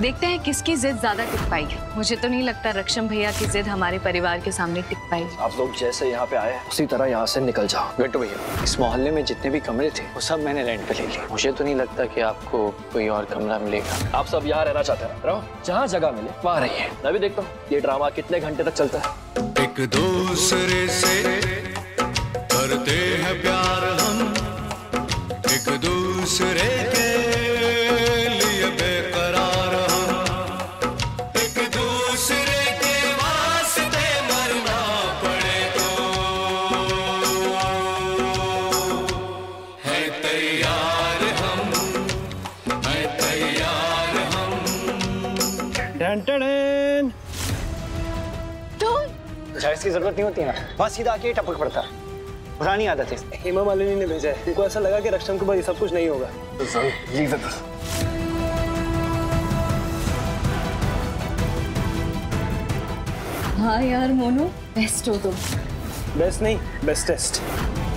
देखते हैं किसकी जिद ज्यादा टिक पाएगी। मुझे तो नहीं लगता रक्षम भैया की जिद हमारे परिवार के सामने टिक पाएगी। आप लोग जैसे यहाँ पे आए उसी तरह यहाँ से निकल जाओ। गट्टू भैया, इस मोहल्ले में जितने भी कमरे थे वो सब मैंने रेंट पे ले लिए। मुझे तो नहीं लगता कि आपको कोई और कमरा मिलेगा। आप सब यहाँ रहना चाहते हैं, रहो। जहाँ जगह मिले वहाँ रहिए। मैं भी देखता हूँ ये ड्रामा कितने घंटे तक चलता है। एक दूसरे से करते हैं प्यार हम, एक दूसरे के लिए बेकरार हम, एक दूसरे के वास्ते मरना पड़े तो है तैयार हम, है तैयार हम। डंटन जायज़ की जरूरत नहीं होती ना, बस सीधा आके टपक पड़ता है। पुरानी आदत है। हेमा मालिनी ने भेजा है, उनको ऐसा लगा कि रक्षम के बाद सब कुछ नहीं होगा। हाँ यार मोनू, बेस्ट हो तुम। बेस्ट नहीं, बेस्टेस्ट।